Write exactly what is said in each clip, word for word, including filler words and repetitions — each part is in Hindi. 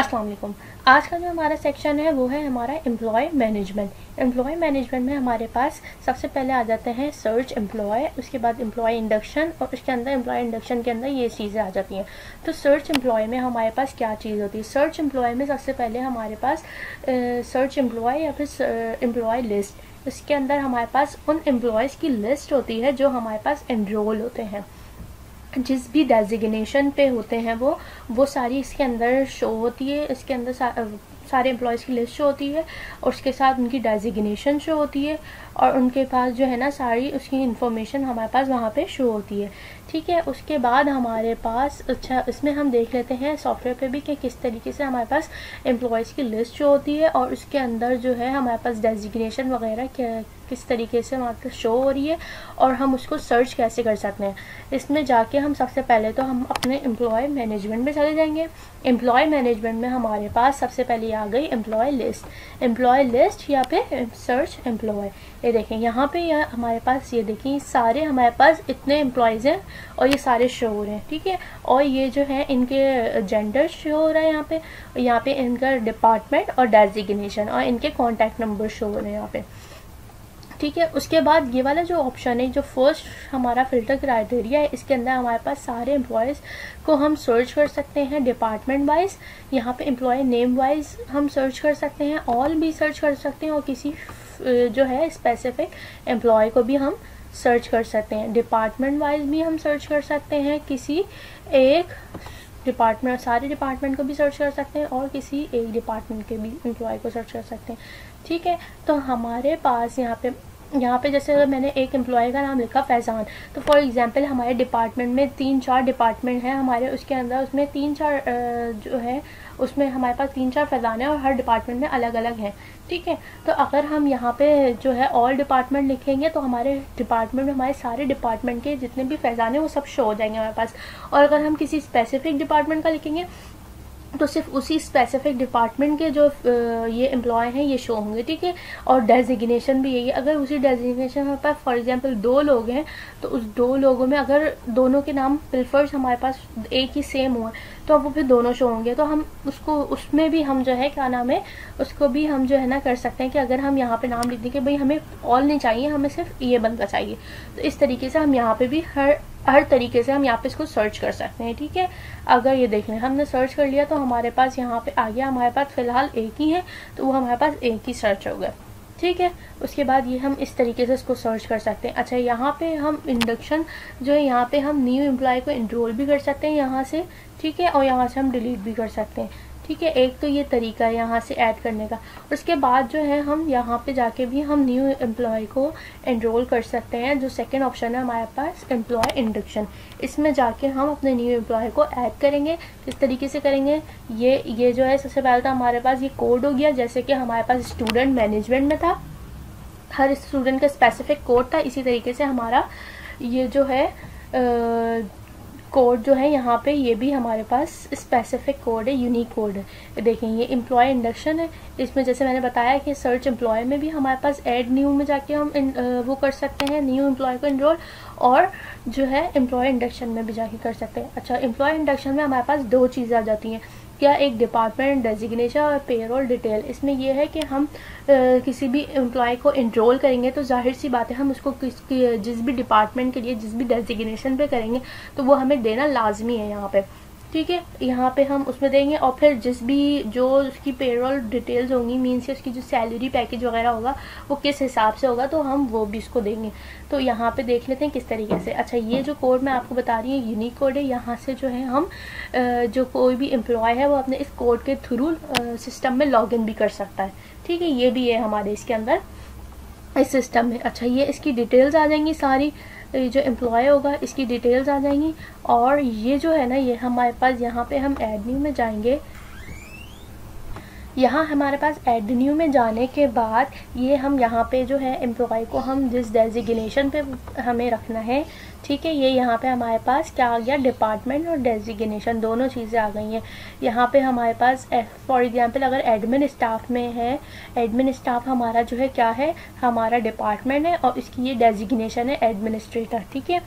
अस्सलाम वालेकुम। आज का जो हमारा सेक्शन है वो है हमारा एम्प्लॉय मैनेजमेंट। एम्प्लॉय मैनेजमेंट में हमारे पास सबसे पहले आ जाते हैं सर्च एम्प्लॉय, उसके बाद एम्प्लॉय इंडक्शन, और उसके अंदर एम्प्लॉय इंडक्शन के अंदर ये चीज़ें आ जाती हैं। तो सर्च एम्प्लॉय में हमारे पास क्या चीज़ होती है? सर्च एम्प्लॉय में सबसे पहले हमारे पास सर्च एम्प्लॉय या फिर एम्प्लॉय लिस्ट, उसके अंदर हमारे पास उन एम्प्लॉयज़ की लिस्ट होती है जो हमारे पास एनरोल होते हैं, जिस भी डेजिग्नेशन पे होते हैं वो वो सारी इसके अंदर शो होती है। इसके अंदर सा, सारे एम्प्लॉयज़ की लिस्ट शो होती है और उसके साथ उनकी डेजिग्नेशन शो होती है और उनके पास जो है ना सारी उसकी इंफॉर्मेशन हमारे पास वहाँ पे शो होती है, ठीक है। उसके बाद हमारे पास अच्छा इसमें हम देख लेते हैं सॉफ्टवेयर पे भी कि किस तरीके से हमारे पास एम्प्लॉयज़ की लिस्ट शो होती है और उसके अंदर जो है हमारे पास डेजिग्नेशन वगैरह क्या किस तरीके से हमारे पास शो हो रही है और हम उसको सर्च कैसे कर सकते हैं। इसमें जाके हम सबसे पहले तो हम अपने एम्प्लॉय मैनेजमेंट में चले जाएंगे। एम्प्लॉय मैनेजमेंट में हमारे पास सबसे पहले आ गई एम्प्लॉय लिस्ट, एम्प्लॉय लिस्ट या फिर सर्च एम्प्लॉय। ये देखें यहाँ पे या हमारे पास ये देखें सारे हमारे पास इतने एम्प्लॉयज़ हैं और ये सारे शो हो रहे हैं, ठीक है। और ये जो है इनके जेंडर शो हो रहा है यहाँ पे, यहाँ पे इनका डिपार्टमेंट और डेजिग्नेशन और इनके कॉन्टैक्ट नंबर शो हो रहे हैं यहाँ पे, ठीक है। उसके बाद ये वाला जो ऑप्शन है जो फर्स्ट हमारा फ़िल्टर क्राइटेरिया है, इसके अंदर हमारे पास सारे एम्प्लॉयज़ को हम सर्च कर सकते हैं डिपार्टमेंट वाइज, यहाँ पे एम्प्लॉय नेम वाइज हम सर्च कर सकते हैं, ऑल भी सर्च कर सकते हैं और किसी जो है स्पेसिफिक एम्प्लॉय को भी हम सर्च कर सकते हैं। डिपार्टमेंट वाइज भी हम सर्च कर सकते हैं, किसी एक डिपार्टमेंट सारे डिपार्टमेंट को भी सर्च कर सकते हैं और किसी एक डिपार्टमेंट के भी एम्प्लॉय को सर्च कर सकते हैं, ठीक है। तो हमारे पास यहाँ पे यहाँ पे जैसे अगर मैंने एक एम्प्लॉय का नाम लिखा फैज़ान, तो फॉर एग्जांपल हमारे डिपार्टमेंट में तीन चार डिपार्टमेंट हैं हमारे, उसके अंदर उसमें तीन चार जो है उसमें हमारे पास तीन चार फैज़ान हैं और हर डिपार्टमेंट में अलग अलग हैं, ठीक है। तो अगर हम यहाँ पे जो है ऑल डिपार्टमेंट लिखेंगे तो हमारे डिपार्टमेंट में हमारे सारे डिपार्टमेंट के जितने भी फैज़ान हैं वो सब शो हो जाएंगे हमारे पास। और अगर हम किसी स्पेसिफिक डिपार्टमेंट का लिखेंगे तो सिर्फ उसी स्पेसिफिक डिपार्टमेंट के जो ये एम्प्लॉय हैं ये शो होंगे, ठीक है। और डेजिग्नेशन भी यही है, अगर उसी डेजिग्नेशन पर फॉर एग्जांपल दो लोग हैं तो उस दो लोगों में अगर दोनों के नाम प्रिफर्स हमारे पास एक ही सेम हुआ तो वो फिर दोनों शो होंगे। तो हम उसको उसमें भी हम जो है क्या नाम है उसको भी हम जो है ना कर सकते हैं कि अगर हम यहाँ पर नाम लिख दें कि भाई हमें ऑल नहीं चाहिए, हमें सिर्फ ये बंदा चाहिए, तो इस तरीके से हम यहाँ पर भी हर हर तरीके से हम यहाँ पे इसको सर्च कर सकते हैं, ठीक है। अगर ये देख लें हमने सर्च कर लिया तो हमारे पास यहाँ पे आ गया, हमारे पास फिलहाल एक ही है तो वो हमारे पास एक ही सर्च हो गया, ठीक है। उसके बाद ये हम इस तरीके से इसको सर्च कर सकते हैं। अच्छा यहाँ पे हम इंडक्शन जो है यहाँ पे हम न्यू एम्प्लॉय को एनरोल भी कर सकते हैं यहाँ से, ठीक है, और यहाँ से हम डिलीट भी कर सकते हैं, ठीक है। एक तो ये तरीका है यहाँ से ऐड करने का। उसके बाद जो है हम यहाँ पे जाके भी हम न्यू एम्प्लॉय को एनरोल कर सकते हैं, जो सेकंड ऑप्शन है हमारे पास एम्प्लॉय इंडक्शन। इसमें जाके हम अपने न्यू एम्प्लॉय को ऐड करेंगे। किस तरीके से करेंगे? ये ये जो है सबसे पहले तो हमारे पास ये कोड हो गया, जैसे कि हमारे पास स्टूडेंट मैनेजमेंट में था, हर स्टूडेंट का स्पेसिफिक कोड था, इसी तरीके से हमारा ये जो है आ, कोड जो है यहाँ पे ये भी हमारे पास स्पेसिफिक कोड है, यूनिक कोड है। देखें ये एम्प्लॉय इंडक्शन है, इसमें जैसे मैंने बताया कि सर्च एम्प्लॉय में भी हमारे पास ऐड न्यू में जाके हम इन, वो कर सकते हैं न्यू एम्प्लॉय को एनरोल, और जो है एम्प्लॉय इंडक्शन में भी जाके कर सकते हैं। अच्छा एम्प्लॉय इंडक्शन में हमारे पास दो चीज़ें आ जाती हैं, क्या एक डिपार्टमेंट डेजिग्नेशन और पेरोल डिटेल। इसमें यह है कि हम आ, किसी भी एम्प्लॉय को एनरोल करेंगे तो जाहिर सी बात है हम उसको किस जिस भी डिपार्टमेंट के लिए जिस भी डेजिग्नेशन पे करेंगे तो वो हमें देना लाजमी है यहाँ पे, ठीक है। यहाँ पे हम उसमें देंगे और फिर जिस भी जो उसकी पेरोल डिटेल्स होंगी मीन्स कि उसकी जो सैलरी पैकेज वगैरह होगा वो किस हिसाब से होगा तो हम वो भी इसको देंगे। तो यहाँ पे देख लेते हैं किस तरीके से। अच्छा ये जो कोड मैं आपको बता रही हूँ यूनिक कोड है, यहाँ से जो है हम जो कोई भी एम्प्लॉय है वो अपने इस कोड के थ्रू सिस्टम में लॉग इन भी कर सकता है, ठीक है। ये भी है हमारे इसके अंदर इस सिस्टम में। अच्छा ये इसकी डिटेल्स आ जाएंगी, सारी जो एम्प्लॉय होगा इसकी डिटेल्स आ जाएंगी। और ये जो है ना ये हमारे पास यहाँ पे हम ऐड न्यू में जाएंगे, यहाँ हमारे पास ऐड न्यू में जाने के बाद ये हम यहाँ पे जो है एम्प्लॉय को हम जिस डेजिग्नेशन पे हमें रखना है ठीक है, ये यहाँ पे हमारे पास क्या आ गया, डिपार्टमेंट और डेजिग्नेशन दोनों चीज़ें आ गई हैं। यहाँ पे हमारे पास फॉर एग्जांपल अगर एडमिन स्टाफ में है, एडमिन स्टाफ हमारा जो है क्या है, हमारा डिपार्टमेंट है और इसकी ये डेजिग्नेशन है एडमिनिस्ट्रेटर। ठीक है,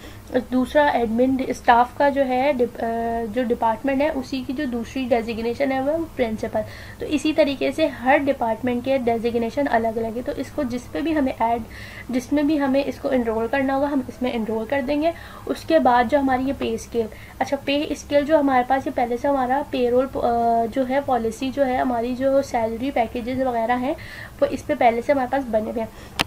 दूसरा एडमिन स्टाफ का जो है डिप, जो डिपार्टमेंट है उसी की जो दूसरी डेजिग्नेशन है वह प्रिंसिपल। तो इसी तरीके से हर डिपार्टमेंट के डेजिग्नेशन अलग अलग है। तो इसको जिस पे भी हमें ऐड जिसमें भी हमें इसको इनरोल करना होगा हम इसमें इनरोल कर देंगे। उसके बाद जो हमारी ये पे स्केल, अच्छा पे स्केल जो हमारे पास ये पहले से हमारा पेरोल जो है पॉलिसी जो है हमारी जो सैलरी पैकेजेस वगैरह हैं वो इस पे पहले से हमारे पास बने हुए हैं।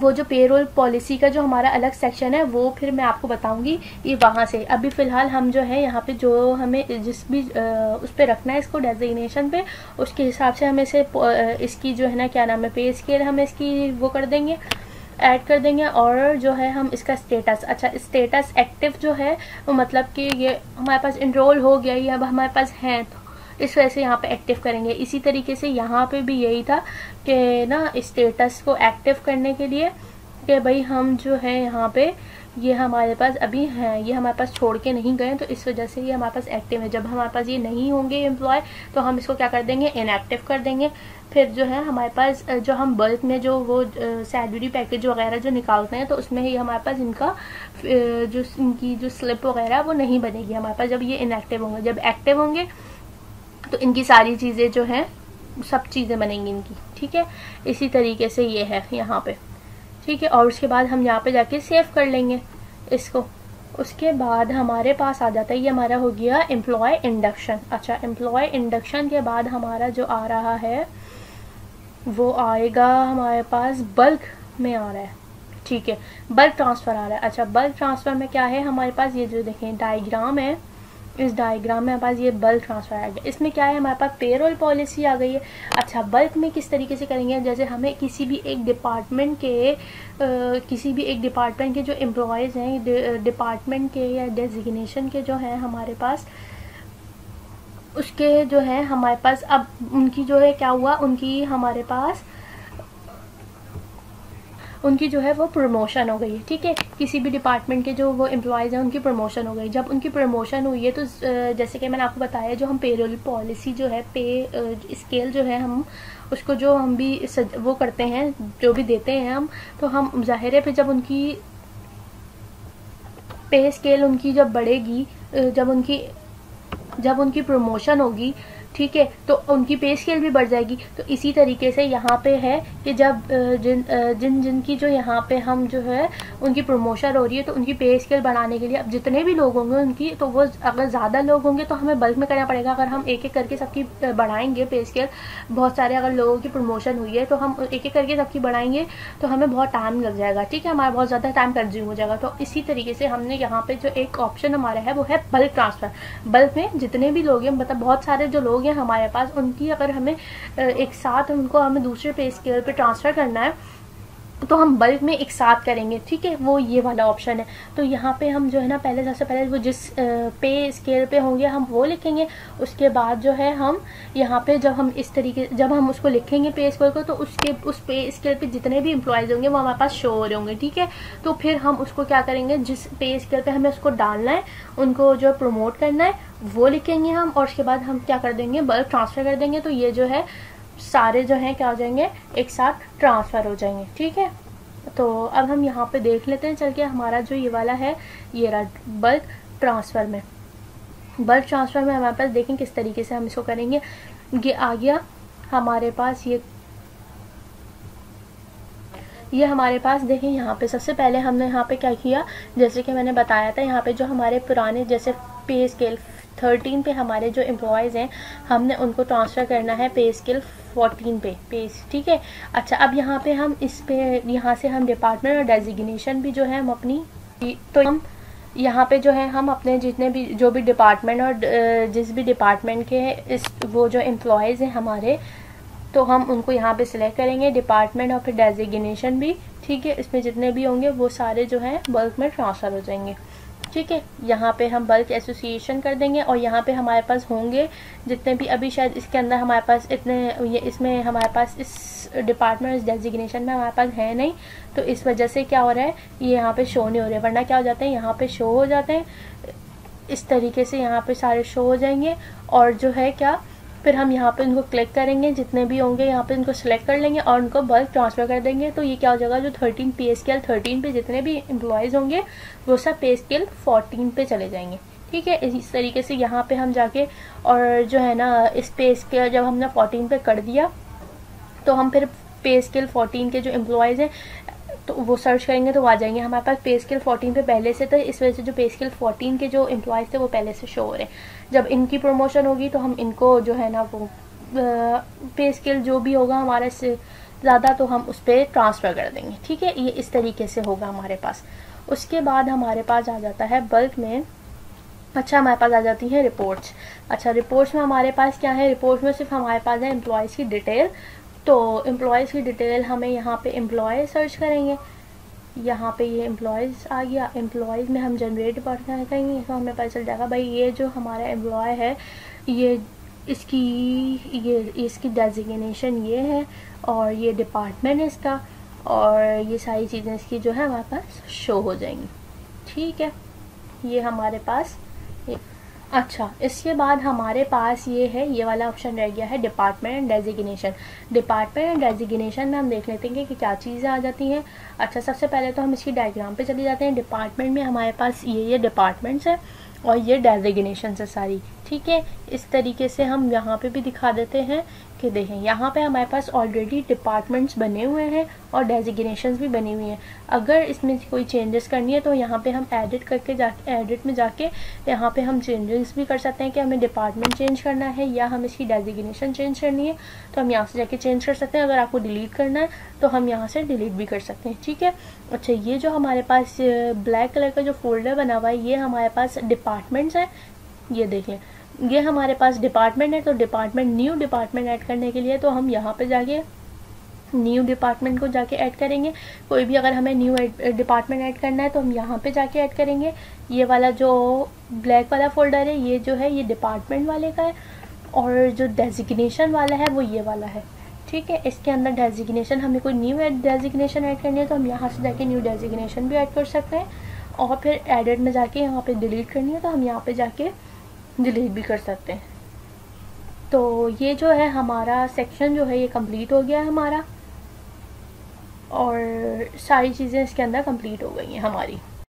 वो जो पेरोल पॉलिसी का जो हमारा अलग सेक्शन है वो फिर मैं आपको बताऊंगी ये वहाँ से। अभी फ़िलहाल हम जो है यहाँ पे जो हमें जिस भी आ, उस पर रखना है इसको डेजिग्नेशन पे, उसके हिसाब से हमें इसे इसकी जो है ना क्या नाम है पे स्केल हम इसकी वो कर देंगे, ऐड कर देंगे। और जो है हम इसका स्टेटस, अच्छा स्टेटस एक्टिव जो है मतलब कि ये हमारे पास इनरोल हो गया, ये अब हमारे पास हैं तो इस वजह से यहाँ पे एक्टिव करेंगे। इसी तरीके से यहाँ पे भी यही था कि ना स्टेटस को एक्टिव करने के लिए कि भाई हम जो है यहाँ पे ये हमारे पास अभी हैं, ये हमारे पास छोड़ के नहीं गए तो इस वजह से ये हमारे पास एक्टिव है। जब हमारे पास ये नहीं होंगे एम्प्लॉय तो हम इसको क्या कर देंगे, इनएक्टिव कर देंगे। फिर जो है हमारे पास जो हम बल्क में जो वो सैलरी पैकेज वगैरह जो निकालते हैं तो उसमें ही हमारे पास इनका जो इनकी जो स्लिप वगैरह वो नहीं बनेगी हमारे पास जब ये इनएक्टिव होंगे। जब एक्टिव होंगे तो इनकी सारी चीज़ें जो हैं सब चीज़ें बनेंगी इनकी। ठीक है, इसी तरीके से ये है यहाँ पे। ठीक है, और उसके बाद हम यहाँ पे जाके सेव कर लेंगे इसको। उसके बाद हमारे पास आ जाता है ये हमारा हो गया एम्प्लॉय इंडक्शन। अच्छा एम्प्लॉय इंडक्शन के बाद हमारा जो आ रहा है वो आएगा हमारे पास बल्क में आ रहा है। ठीक है, बल्क ट्रांसफ़र आ रहा है। अच्छा बल्क ट्रांसफ़र में क्या है हमारे पास, ये जो देखें डाइग्राम है, इस डायग्राम में हमारे पास ये बल्क ट्रांसफर आ गया। इसमें क्या है हमारे पास पेरोल पॉलिसी आ गई है। अच्छा बल्क में किस तरीके से करेंगे, जैसे हमें किसी भी एक डिपार्टमेंट के आ, किसी भी एक डिपार्टमेंट के जो एम्प्लॉयज़ हैं डिपार्टमेंट के या डेजिग्नेशन के जो हैं हमारे पास उसके जो है हमारे पास अब उनकी जो है क्या हुआ, उनकी हमारे पास उनकी जो है वो प्रमोशन हो गई है। ठीक है, किसी भी डिपार्टमेंट के जो वो एम्प्लॉयज़ हैं उनकी प्रमोशन हो गई। जब उनकी प्रमोशन हुई है तो जैसे कि मैंने आपको बताया जो हम पेरोल पॉलिसी जो है पे स्केल जो है हम उसको जो हम भी वो करते हैं जो भी देते हैं हम, तो हम जाहिर है फिर जब उनकी पे स्केल उनकी जब बढ़ेगी, जब उनकी जब उनकी प्रमोशन होगी ठीक है तो उनकी पे स्केल भी बढ़ जाएगी। तो इसी तरीके से यहाँ पे है कि जब जिन जिन जिन की जो यहाँ पे हम जो है उनकी प्रमोशन हो रही है तो उनकी पे स्केल बढ़ाने के लिए अब जितने भी लोग होंगे उनकी, तो वो अगर ज़्यादा लोग होंगे तो हमें बल्क में करना पड़ेगा। अगर हम एक एक करके सबकी बढ़ाएंगे पे स्केल, बहुत सारे अगर लोगों की प्रमोशन हुई है तो हम एक एक करके सबकी बढ़ाएंगे तो हमें बहुत टाइम लग जाएगा। ठीक है, हमारा बहुत ज़्यादा टाइम कंज्यूम हो जाएगा। तो इसी तरीके से हमने यहाँ पर जो एक ऑप्शन हमारा है वो है बल्क ट्रांसफ़र। बल्क में जितने भी लोग हैं मतलब बहुत सारे जो लोग हमारे पास उनकी अगर हमें एक साथ उनको हमें दूसरे पे स्केल पे ट्रांसफर करना है तो हम बल्क में एक साथ करेंगे। ठीक है, वो ये वाला ऑप्शन है। तो यहाँ पे हम जो है ना पहले सबसे पहले वो जिस पे स्केल पे होंगे हम वो लिखेंगे। उसके बाद जो है हम यहाँ पे जब हम इस तरीके जब हम उसको लिखेंगे पे स्केल को तो उसके उस पे स्केल पे जितने भी एम्प्लॉयज़ होंगे वो हमारे पास शो हो रहे होंगे। ठीक है, तो फिर हम उसको क्या करेंगे, जिस पे स्केल पर हमें उसको डालना है उनको जो प्रमोट करना है वो लिखेंगे हम। और उसके बाद हम क्या कर देंगे, बल्क ट्रांसफ़र कर देंगे। तो ये जो है सारे जो हैं क्या हो जाएंगे, एक साथ ट्रांसफ़र हो जाएंगे। ठीक है, तो अब हम यहाँ पे देख लेते हैं चल के हमारा जो ये वाला है ये रहा बल्क ट्रांसफ़र में। बल्क ट्रांसफ़र में हमारे पास देखें किस तरीके से हम इसको करेंगे। ये आ गया हमारे पास, ये ये हमारे पास देखें यहाँ पे सबसे पहले हमने यहाँ पे क्या किया, जैसे कि मैंने बताया था यहाँ पे जो हमारे पुराने जैसे पे स्केल थर्टीन पे हमारे जो एम्प्लॉयज़ हैं हमने उनको ट्रांसफ़र करना है पे स्केल फोर्टीन पे पेज। ठीक है, अच्छा अब यहाँ पे हम इस पे यहाँ से हम डिपार्टमेंट और डेजिग्नेशन भी जो है हम अपनी, तो हम यहाँ पे जो है हम अपने जितने भी जो भी डिपार्टमेंट और जिस भी डिपार्टमेंट के इस वो जो एम्प्लॉयज़ हैं हमारे तो हम उनको यहाँ पे सिलेक्ट करेंगे डिपार्टमेंट और फिर डेजिग्नेशन भी। ठीक है, इसमें जितने भी होंगे वो सारे जो हैं बल्क में ट्रांसफ़र हो जाएंगे। ठीक है, यहाँ पे हम बल्क एसोसिएशन कर देंगे और यहाँ पे हमारे पास होंगे जितने भी अभी शायद इसके अंदर हमारे पास इतने ये इसमें हमारे पास इस डिपार्टमेंट इस डेजिग्नेशन में हमारे पास है नहीं, तो इस वजह से क्या हो रहा है ये यहाँ पे शो नहीं हो रहे, वरना क्या हो जाते हैं यहाँ पे शो हो जाते हैं। इस तरीके से यहाँ पे सारे शो हो जाएंगे और जो है क्या फिर हम यहाँ पे इनको क्लिक करेंगे, जितने भी होंगे यहाँ पे इनको सेलेक्ट कर लेंगे और उनको बल्क ट्रांसफ़र कर देंगे। तो ये क्या हो जाएगा, जो थर्टीन पे स्केल थर्टीन पे जितने भी एम्प्लॉयज़ होंगे वो सब पे स्केल फोर्टीन पे चले जाएंगे। ठीक है, इस तरीके से यहाँ पे हम जाके और जो है ना इस पे स्केल जब हमने फोर्टीन पे कर दिया तो हम फिर पे स्केल फोर्टीन के जो एम्प्लॉयज़ हैं तो वो सर्च करेंगे तो आ जाएंगे हमारे पास पे स्केल फोर्टीन पे पहले से थे। इस वजह से जो पे स्केल फोर्टीन के जो एम्प्लॉयज़ थे वो पहले से शो हो रहे हैं। जब इनकी प्रमोशन होगी तो हम इनको जो है ना वो पे स्केल जो भी होगा हमारे से ज़्यादा तो हम उस पर ट्रांसफ़र कर देंगे। ठीक है, ये इस तरीके से होगा हमारे पास। उसके बाद हमारे पास आ जाता है बल्क में, अच्छा हमारे पास आ जाती है रिपोर्ट्स। अच्छा रिपोर्ट्स में हमारे पास क्या है, रिपोर्ट्स में सिर्फ हमारे पास है एम्प्लॉयज़ की डिटेल। तो एम्प्लॉयज़ की डिटेल हमें यहाँ पे एम्प्लॉय सर्च करेंगे, यहाँ पे ये एम्प्लॉयज़ आ गया। एम्प्लॉयज़ में हम जनरेट डिपार्टमेंट करेंगे तो हमें पता चल जाएगा भाई ये जो हमारा एम्प्लॉय है ये इसकी ये इसकी डेजिग्नेशन ये है और ये डिपार्टमेंट है इसका और ये सारी चीज़ें इसकी जो है हमारे पास शो हो जाएंगी। ठीक है, ये हमारे पास ये। अच्छा इसके बाद हमारे पास ये है, ये वाला ऑप्शन रह गया है department and designation. Department and designation में हम देख लेते हैं कि क्या चीज़ें आ जाती हैं। अच्छा सबसे पहले तो हम इसकी डायग्राम पे चले जाते हैं। डिपार्टमेंट में हमारे पास ये ये डिपार्टमेंट्स है और ये डेजिग्नेशन है सारी। ठीक है, इस तरीके से हम यहाँ पे भी दिखा देते हैं कि देखें यहाँ पे हमारे पास ऑलरेडी डिपार्टमेंट्स बने हुए हैं और डेजिग्नेशंस भी बनी हुई हैं। अगर इसमें कोई चेंजेस करनी है तो यहाँ पे हम एडिट करके जाके एडिट में जाके यहाँ पे हम चेंजेस भी कर सकते हैं कि हमें डिपार्टमेंट चेंज करना है या हम इसकी डेजिग्नेशन चेंज करनी है तो हम यहाँ से जाके चेंज कर सकते हैं। अगर आपको डिलीट करना है तो हम यहाँ से डिलीट भी कर सकते हैं। ठीक है, अच्छा ये जो हमारे पास ब्लैक कलर का जो फोल्डर बना हुआ है ये हमारे पास डिपार्टमेंट्स हैं। ये देख लें, ये हमारे पास डिपार्टमेंट है। तो डिपार्टमेंट न्यू डिपार्टमेंट ऐड करने के लिए तो हम यहाँ पे जाके न्यू डिपार्टमेंट को जाके ऐड करेंगे। कोई भी अगर हमें न्यू डिपार्टमेंट ऐड करना है तो हम यहाँ पे जाके ऐड करेंगे। ये वाला जो ब्लैक वाला फोल्डर है ये जो है ये डिपार्टमेंट वाले का है और जो डेजिग्नेशन वाला है वो ये वाला है। ठीक है, इसके अंदर डेजिग्नेशन हमें कोई न्यू डेजिग्नेशन ऐड करनी है तो हम यहाँ से जाके न्यू डेजिग्नेशन भी ऐड कर सकते हैं और फिर एडिट में जाके यहाँ पर डिलीट करनी है तो हम यहाँ पर जाके डिलीट भी कर सकते हैं। तो ये जो है हमारा सेक्शन जो है ये कंप्लीट हो गया है हमारा और सारी चीज़ें इसके अंदर कंप्लीट हो गई हैं हमारी।